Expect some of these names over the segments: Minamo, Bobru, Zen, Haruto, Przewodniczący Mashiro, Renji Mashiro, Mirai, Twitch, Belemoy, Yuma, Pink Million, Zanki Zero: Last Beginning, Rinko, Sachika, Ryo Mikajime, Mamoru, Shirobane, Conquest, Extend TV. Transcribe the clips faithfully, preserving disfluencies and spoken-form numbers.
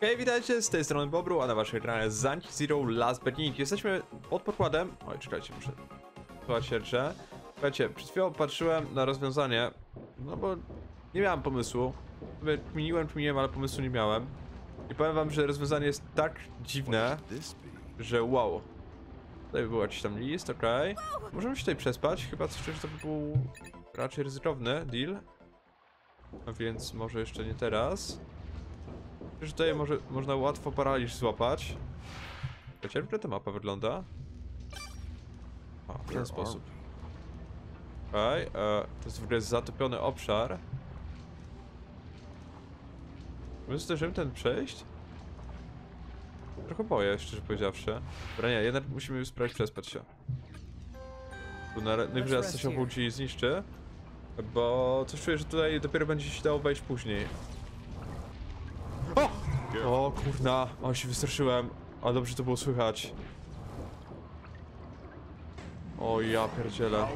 Hej, witajcie, z tej strony Bobru, a na waszej kanale Zanki Zero: Last Beginning. Jesteśmy pod pokładem... Oj, czekajcie, muszę... Słuchajcie, słuchajcie, przed chwilą patrzyłem na rozwiązanie, no bo nie miałem pomysłu. Kminiłem, kminiłem, ale pomysłu nie miałem. I powiem wam, że rozwiązanie jest tak dziwne, że wow. Tutaj był jakiś tam list, okej. Okay. Możemy się tutaj przespać, chyba coś, to by był raczej ryzykowny deal. A więc może jeszcze nie teraz. Przecież tutaj może, można łatwo paraliż złapać. Ciekawe, jak ta mapa wygląda. O, w ten sposób. Okej, okay, to jest w ogóle zatopiony obszar. Myślę, że ten przejść? Trochę boję, szczerze powiedziawszy. Dobra, nie, jednak musimy spróbować przespać się. Tu na najwyżej nas coś obudzi i zniszczy. Bo coś czuję, że tutaj dopiero będzie się dało wejść później. O! O kurna, o się wystraszyłem. A dobrze to było słychać. O ja pierdzielę.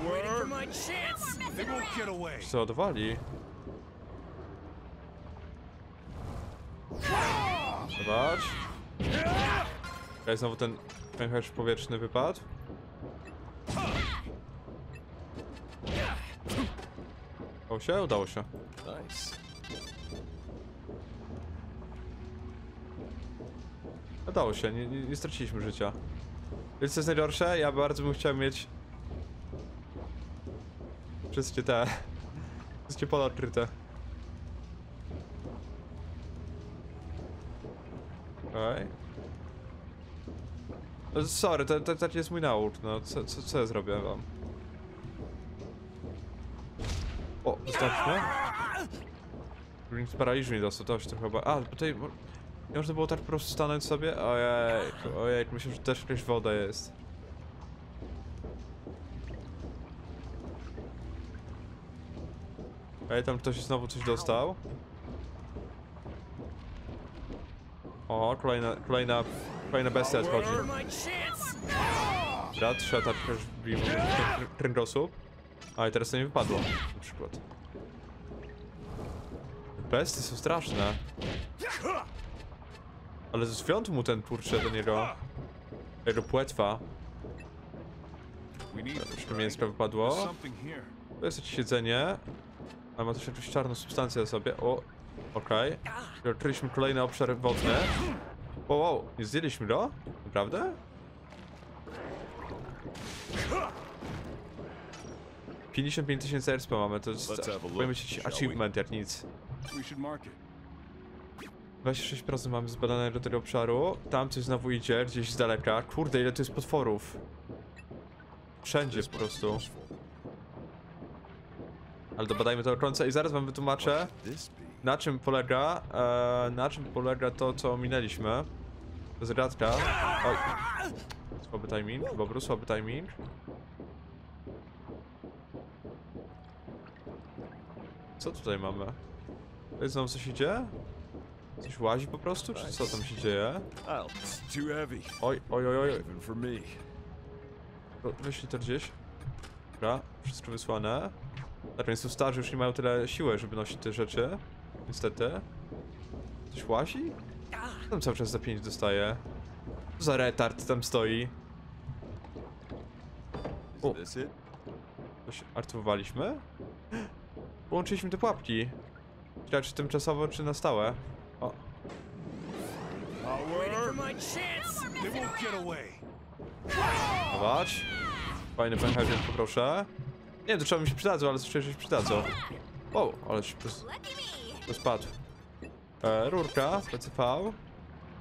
Co odwali? Zobacz. Okej, znowu ten pęcherz powietrzny wypadł. Udało się? Udało się. Nice. Udało się, nie, nie, nie straciliśmy życia. Wiesz co jest najgorsze? Ja bardzo bym chciał mieć wszystkie te... wszystkie pola odkryte. Okej. Okay. Sorry, to, to, to jest mój nauk, no. Co, co, co ja zrobię wam? O, zostawmy. Nikt z paraliżu nie dostał, to się trochę chyba... A, tutaj... Nie można było tak po prostu stanąć sobie? Ojej, ojej, myślę, że też jakaś woda jest. Ej, tam ktoś znowu coś dostał. O, kolejna, kolejna, kolejna bestia odchodzi. Dobra, trzeba tak wbić kręgosłup. A i teraz to nie wypadło, na przykład. Bestie są straszne. Ale ze świąt mu ten kurczę do niego. Jego płetwa. Troszkę mięska wypadło. To jest jakieś siedzenie. Ale ma też jakąś czarną substancję na sobie. O, okej. Okay. Odkryliśmy kolejny obszar wodny. O, wow, nie zdjęliśmy go? Naprawdę? pięćdziesiąt pięć tysięcy R S P mamy, to jest. Powinien być achievement jak nic. dwadzieścia sześć procent mamy zbadane do tego obszaru. Tam coś znowu idzie, gdzieś z daleka. Kurde, ile tu jest potworów. Wszędzie po prostu. Ale dobadajmy to do końca i zaraz wam wytłumaczę, na czym polega, e, na czym polega to, co minęliśmy. Zgadka. Oj. Słaby timing, Bobru, słaby timing. Co tutaj mamy? Tutaj znowu coś idzie? Coś łazi po prostu? Czy co tam się dzieje? Oj, oj, oj, oj. Wyślij to gdzieś. Dobra, wszystko wysłane. Tak, więc tu starzy już nie mają tyle siły, żeby nosić te rzeczy. Niestety. Coś łazi? Tam cały czas za pięć dostaje. Co za retard tam stoi? O. Coś artywowaliśmy? Połączyliśmy te pułapki. Czy tymczasowo, czy na stałe? O. Zobacz. Fajny pęcherzyk, poproszę. Nie wiem, to trzeba mi się przydadzą, ale coś się przydadzą. O, ale się spadł. E, rurka, P C V.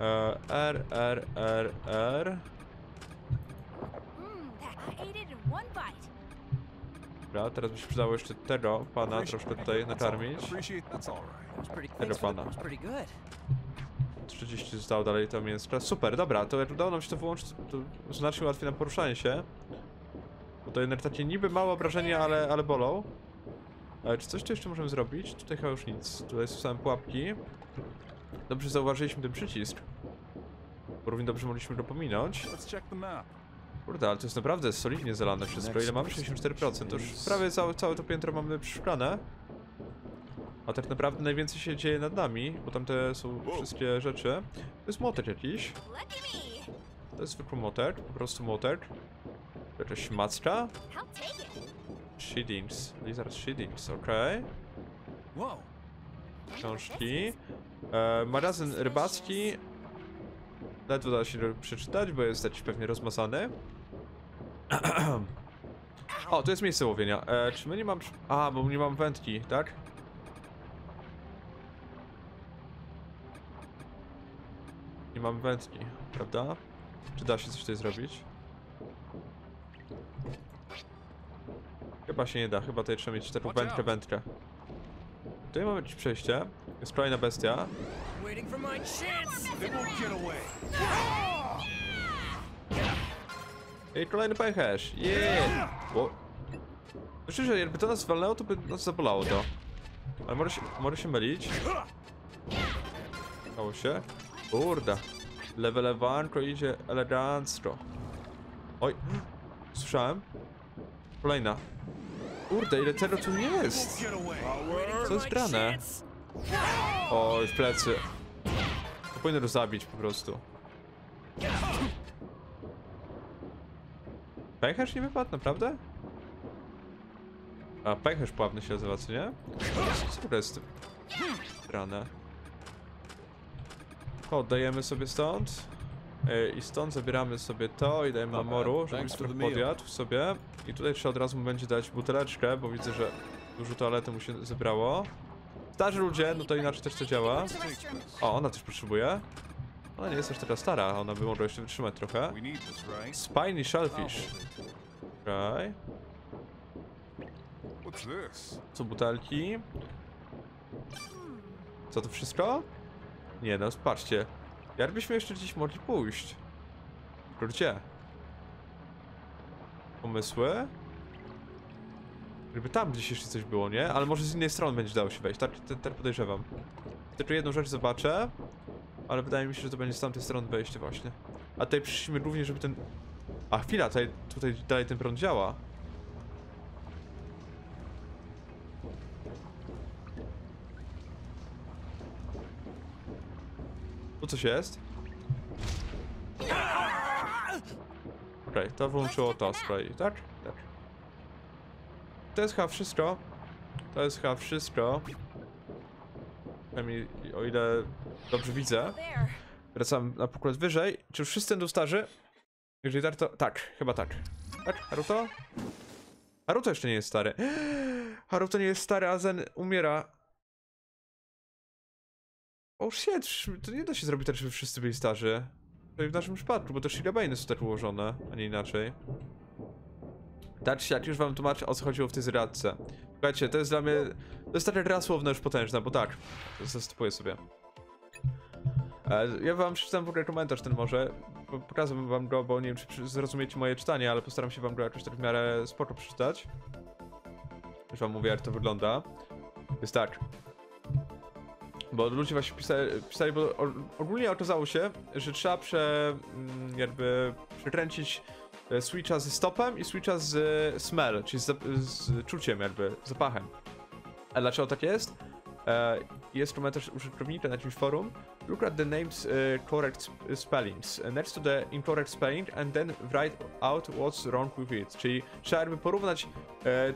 E, R, R, R, R. Dobra, teraz by się przydało jeszcze tego pana troszkę tutaj nakarmić. Tego pana. trzydzieści zostało dalej to mięska. Super, dobra, to jak udało nam się to wyłączyć, to znacznie łatwiej nam poruszanie się. Bo to jednak takie niby małe obrażenia, ale, ale bolą. Ale czy coś tu jeszcze możemy zrobić? Tutaj chyba już nic. Tutaj są same pułapki. Dobrze zauważyliśmy ten przycisk. Bo równie dobrze mogliśmy go pominąć. Kurde, ale to jest naprawdę solidnie zalane wszystko. Ile mamy? sześćdziesiąt cztery procent. To już prawie całe, całe to piętro mamy przyszklane. A tak naprawdę najwięcej się dzieje nad nami, bo tam te są wszystkie rzeczy. To jest motek jakiś. To jest zwykły motek, po prostu motek. Jakaś macka? Shadings, Lizard Shadings, okej. Okay. Książki. E, magazyn rybacki. Ledwo da się przeczytać, bo jest taki pewnie rozmazany. O, to jest miejsce łowienia. E, czy my nie mam... A, bo nie mam wędki, tak? Nie mam wędki, prawda? Czy da się coś tutaj zrobić? Chyba się nie da, chyba tutaj trzeba mieć taką wędkę, wędkę. Tutaj mamy jakieś przejście. Jest kolejna bestia. I kolejny pęcherz, yeah! Wow. Myślę, że jakby to nas walnęło, to by nas zabolało to. Ale może się, może się mylić. Dało się. Kurda. Lewelewanko idzie elegancko. Oj. Słyszałem. Kolejna. Kurde, ile tego tu jest? Co jest grane? Oj, w plecy. To powinno go zabić po prostu. Pęcherz nie wypadł, naprawdę? A, pęcherz pławny się nazywa, co nie? Co to jest? Grane. O, dajemy sobie stąd. I stąd zabieramy sobie to i dajemy Mamoru, żeby trochę podjadł w sobie. I tutaj trzeba od razu mu będzie dać buteleczkę, bo widzę, że dużo toalety mu się zebrało. Starzy ludzie, no to inaczej też to działa. O, ona też potrzebuje. Ona nie jest aż taka stara, ona by mogła jeszcze wytrzymać trochę. Spiny Shellfish. Okej. Okay. Co butelki? Co to wszystko? Nie no, patrzcie. Jakbyśmy jeszcze gdzieś mogli pójść. Gdzie? Pomysły? Gdyby tam gdzieś jeszcze coś było, nie? Ale może z innej strony będzie dało się wejść, tak, tak podejrzewam. Tylko jedną rzecz zobaczę. Ale wydaje mi się, że to będzie z tamtej strony wejście właśnie. A tutaj przyszliśmy głównie, żeby ten... A chwila, tutaj, tutaj dalej ten prąd działa. Tu coś jest? Okej, okay, to włączyło to spray, tak? Tak. To jest chyba wszystko. To jest chyba wszystko. O ile dobrze widzę. Wracam na pokład wyżej. Czy już wszyscy tu starzy? Jeżeli tak, to... Tak, chyba tak. Tak, Haruto? Haruto jeszcze nie jest stary. Haruto nie jest stary, a Zen umiera. O shit, to nie da się zrobić tak, żeby wszyscy byli starzy. W naszym przypadku, bo też shirabajny są tak ułożone, a nie inaczej. Tak się, jak już wam tłumaczę, o co chodziło w tej zradce. Słuchajcie, to jest dla mnie... To jest taka gra słowna już potężna, bo tak. Zastępuję sobie. Ja wam przeczytam w ogóle komentarz ten może. Pokazam wam go, bo nie wiem, czy zrozumiecie moje czytanie, ale postaram się wam go jakoś tak w miarę spoko przeczytać. Już wam mówię, jak to wygląda. Jest tak. Bo ludzie właśnie pisali, pisali bo ogólnie okazało się, że trzeba prze, jakby przekręcić switcha ze stopem i switcha z smell, czyli z, z czuciem jakby, zapachem. A dlaczego tak jest? Jest komentarz użytkownika na jakimś forum. Look at the names correct spellings next to the incorrect spelling and then write out what's wrong with it. Czyli trzeba jakby porównać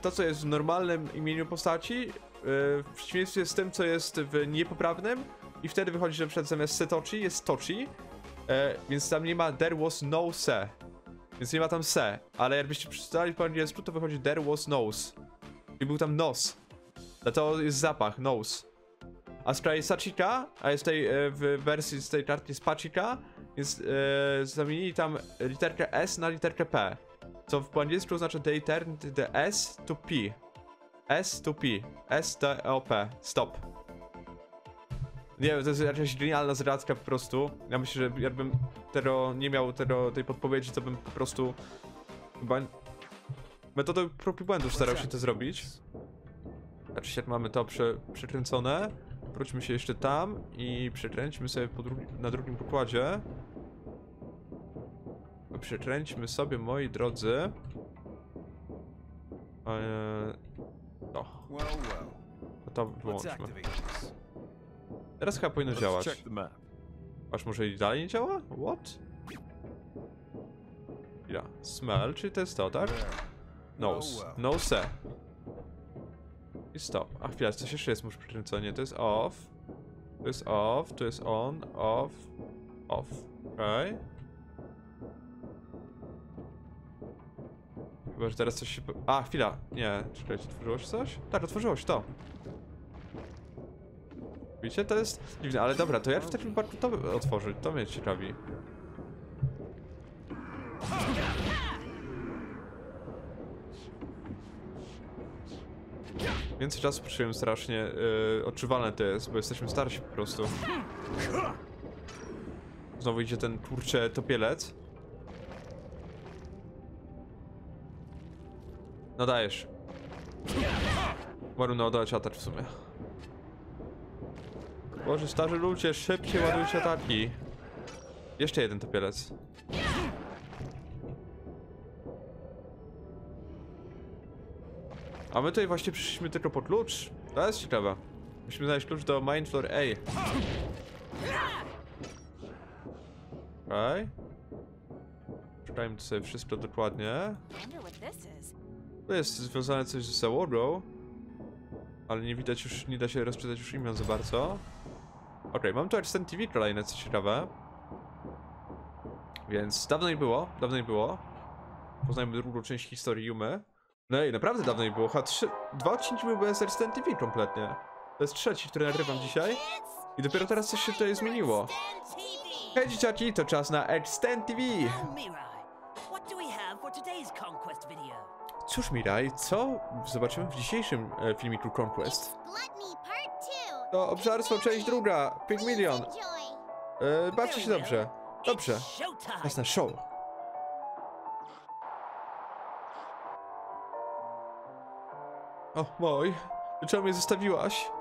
to, co jest w normalnym imieniu postaci w przeciwieństwie z tym, co jest w niepoprawnym, i wtedy wychodzi, że przed zamiast setochi jest tochi, e, więc tam nie ma there was no se, więc nie ma tam se, ale jakbyście przeczytali po angielsku, to wychodzi there was nose i był tam nos, dlatego jest zapach, nose. A z kolei Sachika, a jest tej, w wersji z tej kartki z Pachika, więc e, zamienili tam literkę S na literkę P, co w po angielsku oznacza they turned the S to P. S to P, S to O P, stop. Nie wiem, to jest jakaś genialna zradka po prostu. Ja myślę, że jakbym tego nie miał tego, tej podpowiedzi, to bym po prostu chyba metodą prób i błędów starał się to zrobić. Znaczy jak mamy to prze, przekręcone, wróćmy się jeszcze tam i przekręćmy sobie po drugi, na drugim pokładzie. Przekręćmy sobie, moi drodzy. Eee... No. to wyłączmy. Teraz chyba powinno działać. Aż może i dalej nie działa? What? Chwila. Smell, czyli to jest to, tak? Nose. Nose. I stop. A chwila, coś jeszcze jest, muszę przyczynić, co nie? To jest off. To jest off, to jest on, off, off. Okej. Okay. Chyba, że teraz coś się... A, chwila. Nie, czekajcie, otworzyło się coś? Tak, otworzyło się to. Widzicie? To jest dziwne, ale dobra, to ja w takim barku to otworzyć, to mnie ciekawi. Więcej czasu przyjąłem strasznie, yy, odczuwalne to jest, bo jesteśmy starsi po prostu. Znowu idzie ten kurcze topielec. No dajesz. Warunę oddać atak w sumie. Boże, starzy ludzie, szybciej ładujcie ataki. Jeszcze jeden topielec. A my tutaj właśnie przyszliśmy tylko po klucz. To jest ciekawe. Musimy znaleźć klucz do Mind Floor A. Okej. Szukajmy sobie wszystko dokładnie. To jest związane coś z załogą. Ale nie widać już, nie da się rozczytać już imion za bardzo. Okej, okay, mam tu Extend T V kolejne, co ciekawe. Więc dawno nie było, dawno nie było. Poznajmy drugą część historii Yumy. No i naprawdę dawno nie było, trzy, dwa odcinki były bez Extend T V kompletnie. To jest trzeci, który nagrywam dzisiaj. I dopiero teraz coś się tutaj zmieniło. Hej dzieciaki, to czas na Extend T V! Cóż Mirai, co zobaczymy w dzisiejszym e, filmiku Conquest? To obżarstwo, część druga, Pink Million. E, bawcie się dobrze. Dobrze. Czas na show. O, mój. Dlaczego mnie zostawiłaś?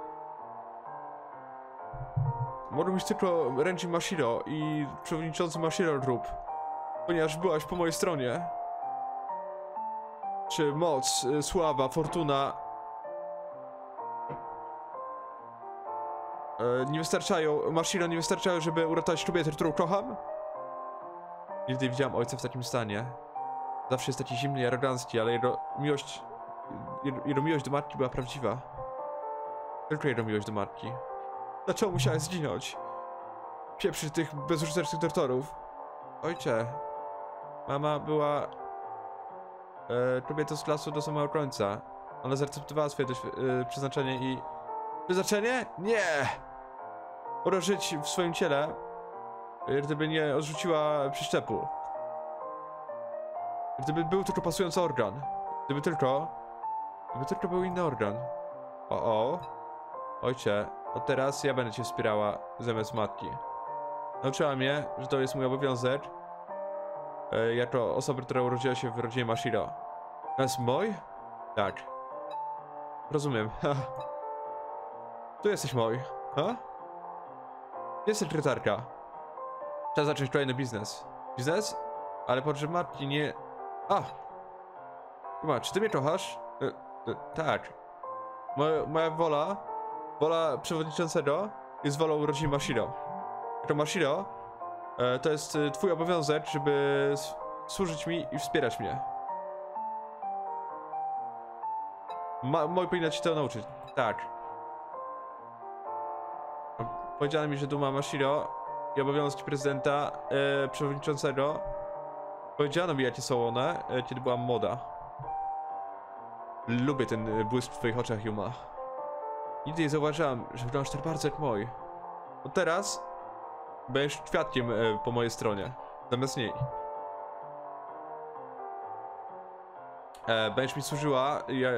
Mogę mieć tylko Renji Mashiro i Przewodniczący Mashiro Group, ponieważ byłaś po mojej stronie. Czy moc, sława, fortuna e, nie wystarczają, Mashiro nie wystarczają, żeby uratować kobietę, którą kocham? Nigdy nie widziałam ojca w takim stanie. Zawsze jest taki zimny i arogancki, ale jego miłość, jego miłość do matki była prawdziwa. Tylko jego miłość do matki. Dlaczego musiałem zginąć? Pieprzy tych bezużytecznych doktorów. Ojcze, mama była... E, kobietą z klasu do samego końca. Ona zaakceptowała swoje e, przeznaczenie i... Przeznaczenie? Nie! Urożyć w swoim ciele, gdyby nie odrzuciła przyczepu. Gdyby był tylko pasujący organ. Gdyby tylko... Gdyby tylko był inny organ. O, o. Ojcze, od teraz ja będę cię wspierała zamiast matki. Nauczyła mnie, że to jest mój obowiązek. Jako osoba, która urodziła się w rodzinie Mashiro. To jest mój? Tak. Rozumiem. Ha. Tu jesteś mój. Ha? Jest sekretarka. Trzeba zacząć kolejny biznes. Biznes? Ale podczas matki nie... A! Chyba, czy ty mnie kochasz? E, e, tak. Moja, moja wola, wola przewodniczącego jest wolą rodziny Mashiro. Jako Mashiro, to jest twój obowiązek, żeby służyć mi i wspierać mnie. Mój powinna ci to nauczyć. Tak. Powiedziano mi, że duma Mashiro i obowiązki prezydenta, e, przewodniczącego. Powiedziano mi, jakie są one, e, kiedy byłam młoda. Lubię ten błysk w twoich oczach, Yuma. Nigdy nie zauważyłam, że wyglądasz tak bardzo jak mój. Od teraz... Będziesz kwiatkiem y, po mojej stronie, zamiast niej. E, będziesz mi służyła, i, e,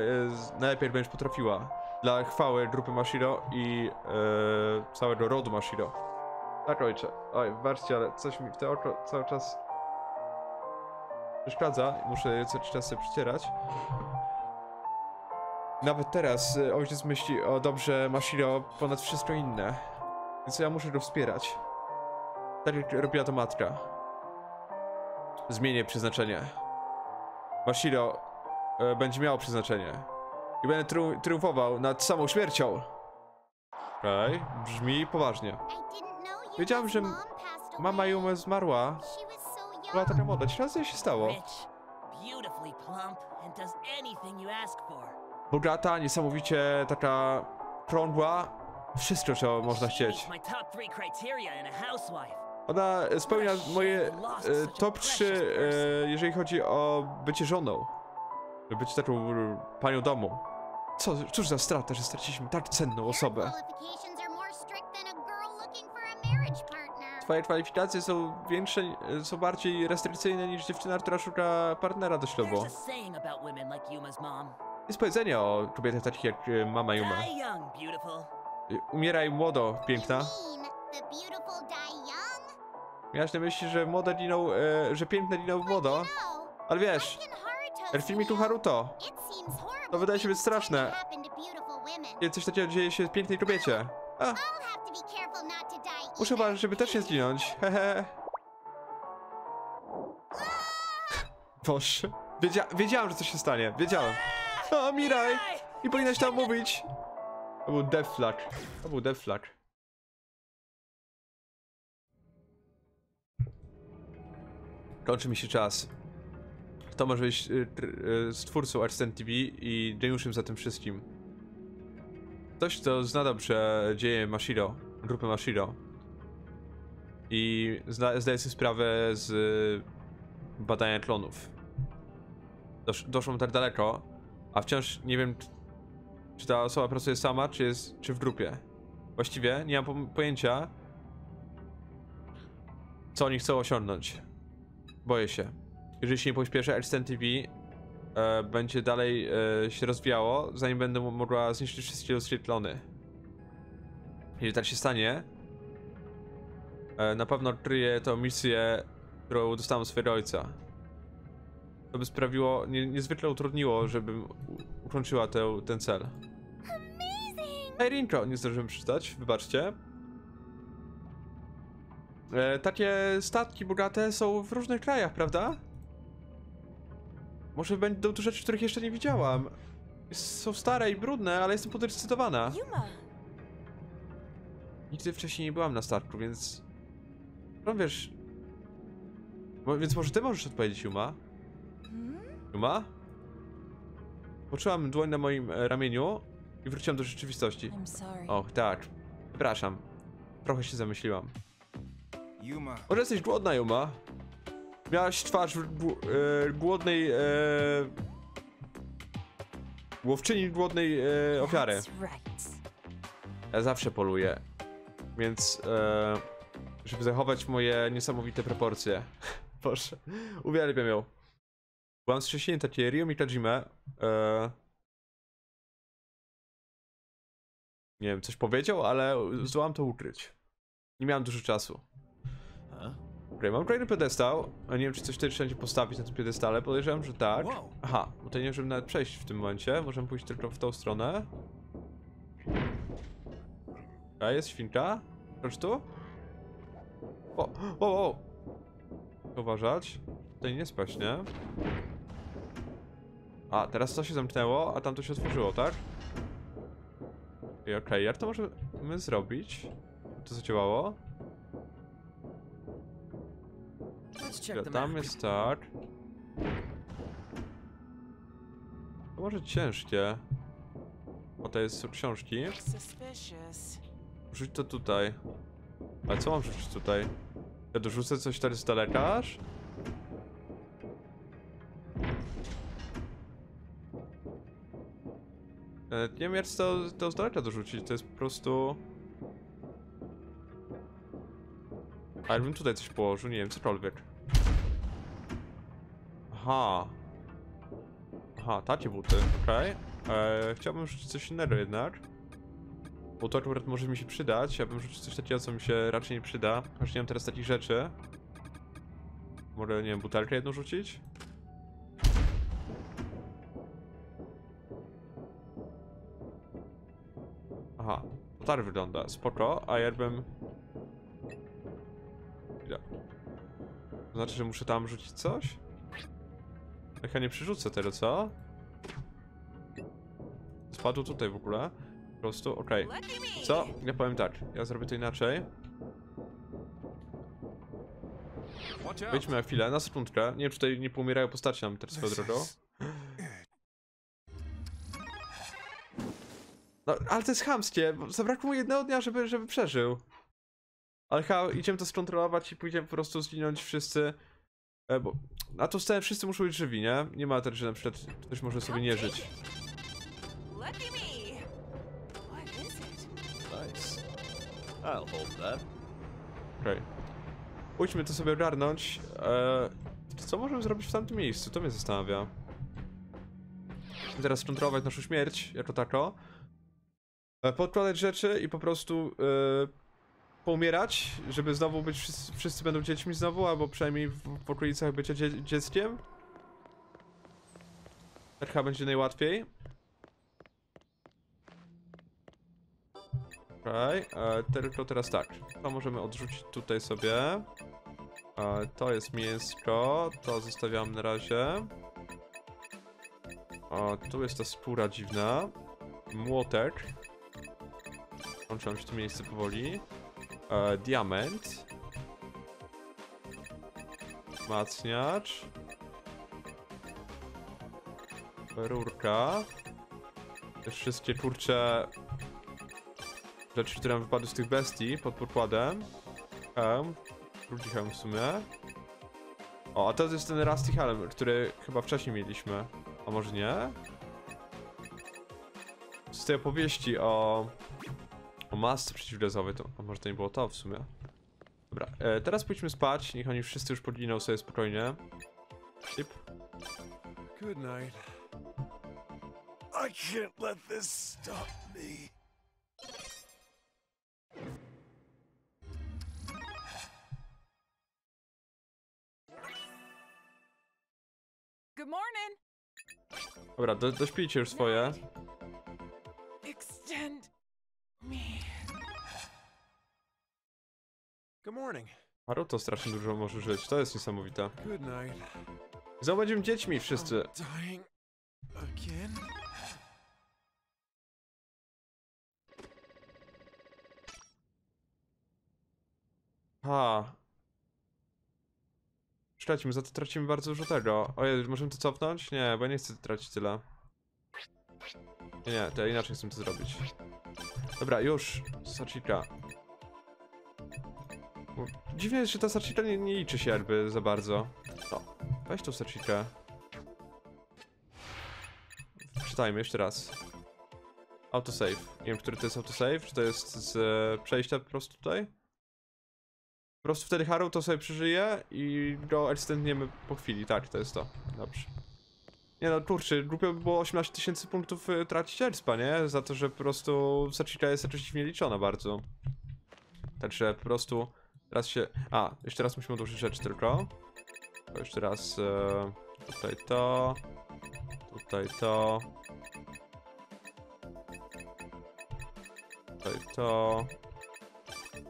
najlepiej będziesz potrafiła. Dla chwały grupy Mashiro i e, całego rodu Mashiro. Tak ojcze, oj, baczcie, ale coś mi w te oko cały czas przeszkadza. Muszę je co czas sobie przycierać. Nawet teraz y, ojciec myśli o dobrze Mashiro ponad wszystko inne. Więc ja muszę go wspierać. Tak jak robiła to matka. Zmienię przeznaczenie. Mashiro e, będzie miało przeznaczenie. I będę tri triumfował nad samą śmiercią. Okej, okay. Brzmi poważnie. Wiedziałem, że mama Yume zmarła. Była taka młoda, trzy razy się stało. Bogata, niesamowicie taka krągła. Wszystko, co można chcieć. Ona spełnia moje e, top trzy, e, jeżeli chodzi o bycie żoną. Być taką e, panią domu. Co, cóż za strata, że straciliśmy tak cenną osobę. Twoje kwalifikacje są większe, są bardziej restrykcyjne niż dziewczyna, która szuka partnera do ślubu. Jest powiedzenie o kobietach takich jak mama Yuma. Umieraj młodo, piękna. Miałaś na myśli, że młoda giną, e, że piękne giną młodo. Ale wiesz, w filmiku Haruto. To wydaje się być straszne. Kiedy coś takiego dzieje się pięknej kobiecie. A. Muszę uważać, żeby też nie zginąć. Hehe. Boże. Wiedzia wiedziałem, że coś się stanie. Wiedziałem. O, Mirai! Nie powinnaś tam mówić. To był death flag. To był death flag. Kończy mi się czas. Kto może być y, y, stwórcą Extend T V i geniuszem za tym wszystkim? Ktoś, kto zna dobrze dzieje Mashiro, grupę Mashiro. I zna, zdaje sobie sprawę z y, badania klonów. Dosz, doszło tak daleko, a wciąż nie wiem, czy ta osoba pracuje sama, czy jest, czy w grupie. Właściwie nie mam pojęcia, co oni chcą osiągnąć. Boję się. Jeżeli się nie pośpieszę, Extend T V e, będzie dalej e, się rozwijało, zanim będę mogła zniszczyć wszystkie oświetlony. Jeżeli tak się stanie, e, na pewno odkryję tą misję, którą dostałem od swojego ojca. To by sprawiło, nie, niezwykle utrudniło, żebym ukończyła tę, ten cel. Hej Rinko, nie zdążyłem przeczytać, wybaczcie. E, takie statki bogate są w różnych krajach, prawda? Może będą tu rzeczy, których jeszcze nie widziałam. Są stare i brudne, ale jestem podekscytowana. Nigdy wcześniej nie byłam na statku, więc... No wiesz... Mo więc może ty możesz odpowiedzieć, Yuma? Yuma? Poczułam dłoń na moim ramieniu i wróciłam do rzeczywistości. Och, tak. Przepraszam. Trochę się zamyśliłam. Może jesteś głodna, Yuma? Miałaś twarz e, głodnej... E, łowczyni głodnej e, ofiary. Ja zawsze poluję. Więc... E, żeby zachować moje niesamowite proporcje. Boże. Uwielbiam ją. Byłam wcześniej takie Ryo Mikajime. E, nie wiem, coś powiedział, ale zdołam to ukryć. Nie miałam dużo czasu. Okej, okay, mam kolejny piedestał, a nie wiem, czy coś tutaj trzeba postawić na tym piedestale, podejrzewam, że tak. Aha, tutaj nie możemy nawet przejść w tym momencie, możemy pójść tylko w tą stronę. A jest świnka? Proszę tu? O, o, o! Uważać. Tutaj nie spać, nie? A, teraz to się zamknęło, a tam to się otworzyło, tak? I okej, okay, jak to możemy zrobić? To zadziałało? Tam jest tak. To może ciężkie. O, to jest książki. Rzuć to tutaj. Ale co mam rzucić tutaj? Ja dorzucę coś teraz z daleka aż? Nie wiem, jak to, to z daleka dorzucić. To jest po prostu... Ale bym tutaj coś położył, nie wiem, cokolwiek. Aha. Aha, takie buty, okej. Okay. Chciałbym rzucić coś innego jednak. Bo to akurat może mi się przydać. Ja bym rzucił coś takiego, co mi się raczej nie przyda. Chociaż nie mam teraz takich rzeczy. Może, nie wiem, butelkę jedną rzucić? Aha, to tak wygląda, spoko, a ja bym... To znaczy, że muszę tam rzucić coś? Tak, ja nie przerzucę tego, co? wpadł tutaj w ogóle. Po prostu, okej. Okay. Co? Ja powiem tak, ja zrobię to inaczej. Wyjdźmy na chwilę, na sekundkę. Nie, tutaj nie poumierają postaci nam teraz swoją drogą. No, ale to jest chamskie, zabrakło mu jednego dnia, żeby, żeby przeżył. Ale ha, idziemy to skontrolować i pójdziemy po prostu zginąć wszyscy. E, bo na to stałem wszyscy muszą być żywi, nie? Nie ma tak, że na przykład ktoś może sobie nie żyć. Okej. Okay. Pójdźmy to sobie ogarnąć. Eee, co możemy zrobić w tamtym miejscu? To mnie zastanawia. Musimy teraz skontrolować naszą śmierć, jako tako. Eee, podkładać rzeczy i po prostu eee, poumierać, żeby znowu być, wszyscy, wszyscy będą dziećmi znowu, albo przynajmniej w, w okolicach bycia dzie dzieckiem. Tak chyba będzie najłatwiej. Okej, okay, tylko teraz tak, to możemy odrzucić tutaj sobie. E, to jest mięsko, to zostawiam na razie. O, tu jest ta skóra dziwna. Młotek. Kończyłem się to miejsce powoli. E, diament. Wzmacniacz. Rurka. Te wszystkie kurcze... rzeczy, które nam wypadły z tych bestii pod podkładem. Hełm. Drugi hełm w sumie. O, a to jest ten Rusty Helm, który chyba wcześniej mieliśmy. A może nie? Z tej opowieści o... o masce przeciwgazowej to... A może to nie było to w sumie? Dobra, e, teraz pójdźmy spać. Niech oni wszyscy już podginą sobie spokojnie. Sip. Good night. I can't let this stop me. Good morning. Dobra, do, dośpijcie już swoje. Extend me. Good morning. Haruto strasznie dużo może żyć, to jest niesamowite. Good night. Znowu będziemy dziećmi wszyscy. Ha. Tracimy, za to tracimy bardzo dużo tego. Ojej, możemy to cofnąć? Nie, bo ja nie chcę tracić tyle. Nie, nie, to ja inaczej chcę to zrobić. Dobra, już. Sachika. Dziwnie jest, że ta Sachika nie, nie liczy się jakby za bardzo. No, weź tą Sachikę. Przeczytajmy jeszcze raz. Autosave. Nie wiem, który to jest autosave, czy to jest z e, przejścia po prostu tutaj? Po prostu wtedy Haruto sobie przeżyje i go ekstendniemy po chwili, tak, to jest to. Dobrze. Nie no, kurczę, głupio by było osiemnaście tysięcy punktów y, tracić expa, nie? Za to, że po prostu Sachika jest oczywiście nieliczona bardzo. Także po prostu teraz się... A, jeszcze raz musimy odłożyć rzeczy tylko. To jeszcze raz... Y, tutaj to... Tutaj to... Tutaj to...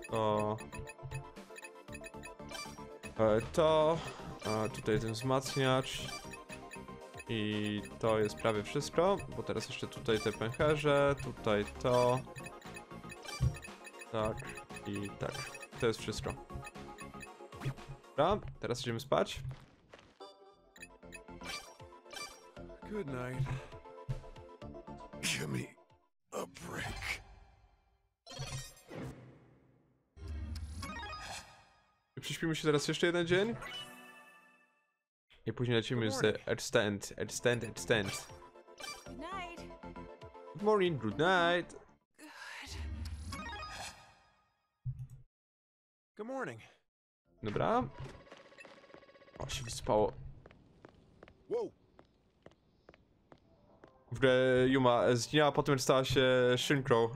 To... To, tutaj ten wzmacniacz i to jest prawie wszystko, bo teraz jeszcze tutaj te pęcherze, tutaj to, tak i tak, to jest wszystko. Dobra, teraz idziemy spać. Good night. Give me a break. Prześpimy się teraz jeszcze jeden dzień. I później lecimy z Extend, Extend, Extend. Good morning, good night. Good morning. Dobra. O, się wyspało. Wow. W ogóle Yuma zginęła, potem stała się Rinko.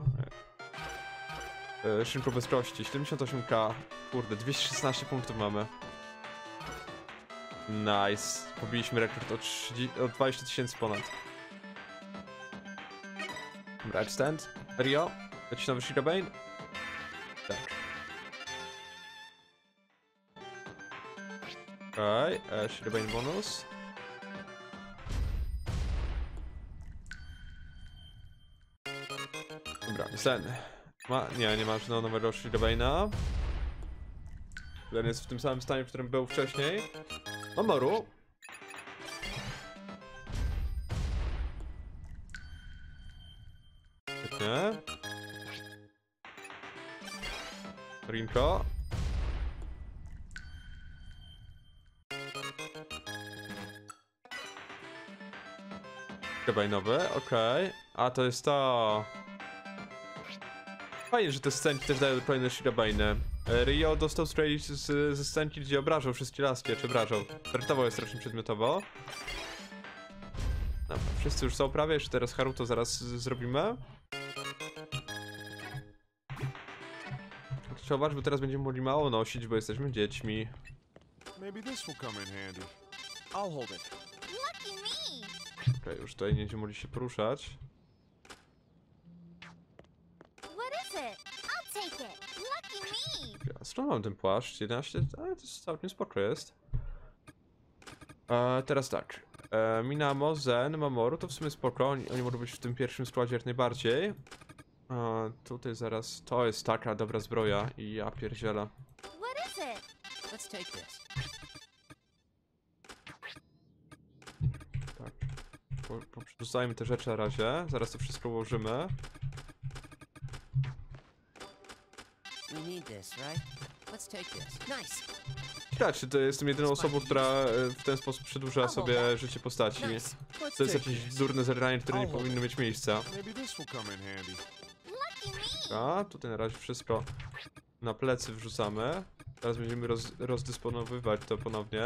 Szynko bez kości, siedemdziesiąt osiem tysięcy, kurde, dwieście szesnaście punktów mamy. Nice, pobiliśmy rekord o, o dwadzieścia tysięcy ponad. Dobra, stand. Ryo, jakiś nowy Shirobane? Tak. Okej, okay, Shirobane bonus. Zen. Ma... Nie, nie ma żadnego nowego Shridobane'a. Zen jest w tym samym stanie, w którym był wcześniej. Mamoru. Świetnie. Rinko. Shridobane'owy, okej. Okay. A to jest to. Fajnie, że te scenki też dają kolejne Shridobane'y. Ryo dostał straight ze scenki, gdzie obrażał wszystkie laski, czy obrażał. Traktował je strasznie przedmiotowo. Dobra, wszyscy już są prawie, jeszcze teraz Haruto zaraz zrobimy. Trzeba uważać, bo teraz będziemy mogli mało nosić, bo jesteśmy dziećmi. Okej, już tutaj nie będziemy mogli się poruszać. Zresztą mam ten płaszcz, jedenaście, ale to całkiem spoko jest. E, teraz tak, e, Minamo, Zen, Mamoru to w sumie spoko, oni, oni mogą być w tym pierwszym składzie jak najbardziej. E, tutaj zaraz, to jest taka dobra zbroja i ja pierdziela. Tak, poprzedzajmy te rzeczy na razie, zaraz to wszystko ułożymy. Tak, czy to jestem jedyną osobą, która w ten sposób przedłuża sobie życie postaci. To jest jakieś durne zerwanie, które nie powinno mieć miejsca. A tutaj na razie wszystko na plecy wrzucamy. Teraz będziemy roz rozdysponowywać to ponownie.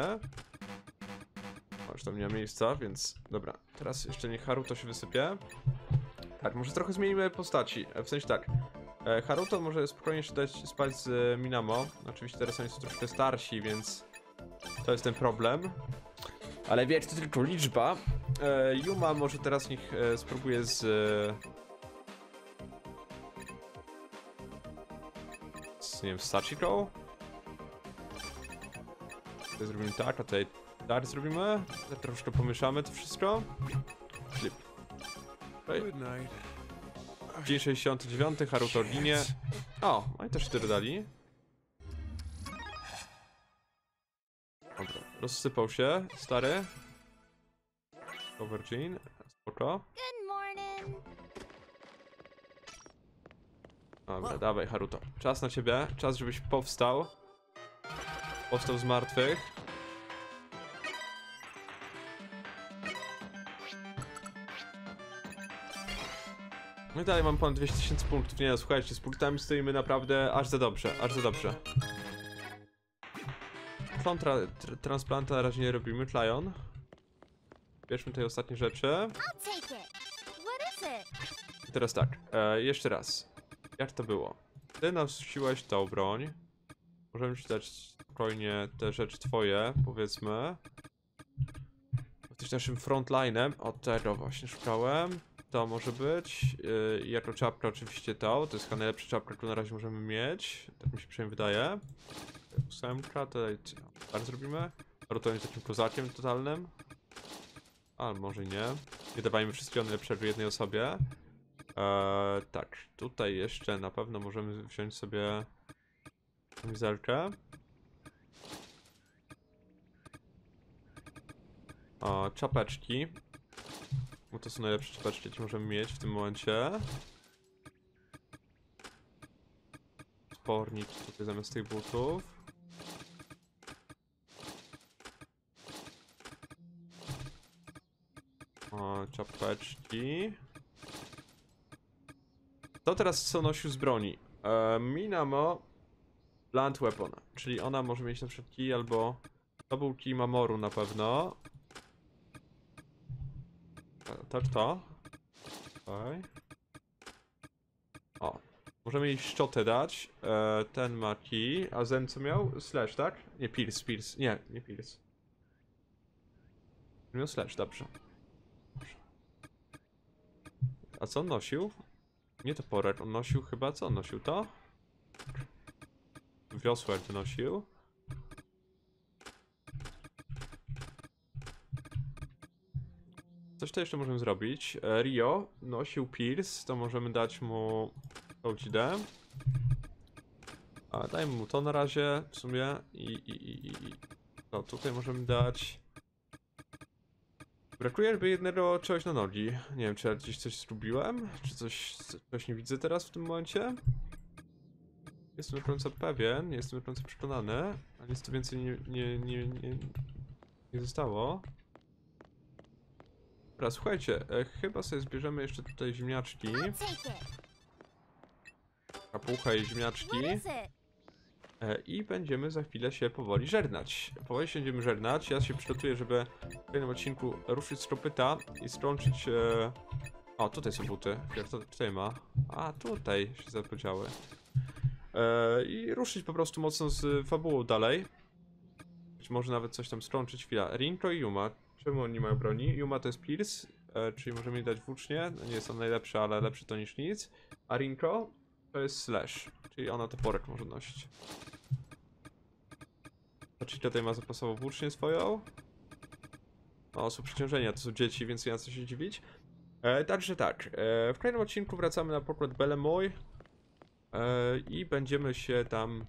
O, już tam nie ma miejsca, więc dobra. Teraz jeszcze niech Haruto się wysypie. Tak, może trochę zmienimy postaci, w sensie tak. Haruto może spokojnie jeszcze dać spać z Minamo. Oczywiście teraz oni są troszkę starsi, więc to jest ten problem. Ale wiecie, to tylko liczba. E, Yuma może teraz niech e, spróbuje z... z nie wiem, z Sachiką. Tutaj zrobimy tak, a tutaj tak zrobimy. Tutaj troszkę pomieszamy to wszystko. Flip. Okay. Dzień sześćdziesiąty dziewiąty, Haruto ginie. O, oni też się dodali. Dobra, rozsypał się, stary. Overgene, spoko. Dobra, dawaj Haruto. Czas na ciebie, czas żebyś powstał. Powstał z martwych. No i dalej mam ponad dwieście tysięcy punktów. Nie no, słuchajcie, z punktami stoimy naprawdę aż za dobrze, aż za dobrze. Klon tra tr transplanta na razie nie robimy, Klion. Bierzmy tej ostatniej rzeczy. I teraz tak, e, jeszcze raz. Jak to było? Ty nosiłeś tą broń. Możemy ci dać spokojnie te rzeczy twoje, powiedzmy. Jesteś naszym frontlinem. O, tego właśnie szukałem. To może być. Yy, jako czapka oczywiście to. To jest chyba najlepsza czapka, którą na razie możemy mieć. Tak mi się przynajmniej wydaje. Ósemka, tutaj bardzo zrobimy. Roto jest takim kozakiem totalnym. Ale może nie. Nie dawajmy wszystkie one lepsze w jednej osobie. Eee, tak, tutaj jeszcze na pewno możemy wziąć sobie kamizelkę. O, czapeczki. Bo to są najlepsze czapeczki, jakie możemy mieć w tym momencie. Spornik tutaj zamiast tych butów. O, czapeczki. To teraz co nosił z broni? E, Minamo Blunt Weapon, czyli ona może mieć na przykład kij albo... To był kij Mamoru na pewno. To, to. Okay. O, możemy jej szczotę dać. E, ten ma kij. A Zen co miał? Slash, tak? Nie, Pierce, Pierce. Nie, nie Pierce. Miał Slash, dobrze. dobrze. A co on nosił? Nie toporek, on nosił chyba, co on nosił? To? Wiosłę to nosił. Coś to jeszcze możemy zrobić. Ryo nosił Pierce, to możemy dać mu To ci dałem. A dajmy mu to na razie w sumie i, i, i, i. No tutaj możemy dać. Brakuje by jednego czegoś na nogi. Nie wiem, czy ja gdzieś coś zrobiłem, czy coś, coś nie widzę teraz w tym momencie. Jestem do końca pewien, nie jestem do końca przekonany, a nic tu więcej nie, nie, nie, nie, nie zostało. Dobra, słuchajcie, e, chyba sobie zbierzemy jeszcze tutaj ziemniaczki. Kapucha i ziemniaczki. E, I będziemy za chwilę się powoli żegnać. Powoli się będziemy żegnać. Ja się przygotuję, żeby w kolejnym odcinku ruszyć z kopyta i strączyć... E... O, tutaj są buty. Kto tutaj ma? A, tutaj się zapodziały. I ruszyć po prostu mocno z fabułą dalej. Być może nawet coś tam strączyć. Chwila. Rinko i Yuma. Czemu oni mają broni? Yuma to jest Pierce, czyli możemy jej dać włócznie. No nie jest on najlepszy, ale lepszy to niż nic. A Rinko to jest slash, czyli ona toporek może nosić. Sachika tutaj ma zapasową włócznię swoją. No, są przeciążenia, to są dzieci, więc nie ma co się dziwić. E, także tak. E, w kolejnym odcinku wracamy na pokład Belemoy. I będziemy się tam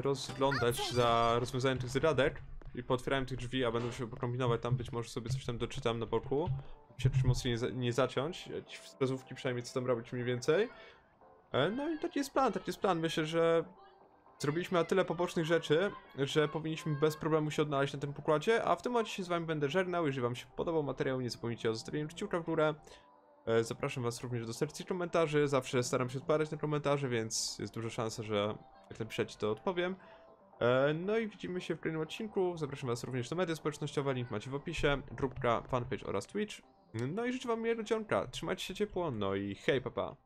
rozglądać za rozwiązaniem tych zradek i pootwierałem tych drzwi, a będą się kombinować tam, być może sobie coś tam doczytam na boku, żeby się przy mocno nie, za nie zaciąć, jakieś wskazówki przynajmniej co tam robić mniej więcej. No i taki jest plan, taki jest plan, myślę, że zrobiliśmy na tyle pobocznych rzeczy, że powinniśmy bez problemu się odnaleźć na tym pokładzie, a w tym momencie się z wami będę żegnał. Jeżeli wam się podobał materiał, nie zapomnijcie o zostawieniu kciuka w górę. Zapraszam was również do sekcji komentarzy, zawsze staram się odpowiadać na komentarze, więc jest duża szansa, że jak napiszecie, to odpowiem. No i widzimy się w kolejnym odcinku, zapraszam was również do media społecznościowe, link macie w opisie, grupka, fanpage oraz Twitch. No i życzę wam miłego dzionka, trzymajcie się ciepło, no i hej, pa pa!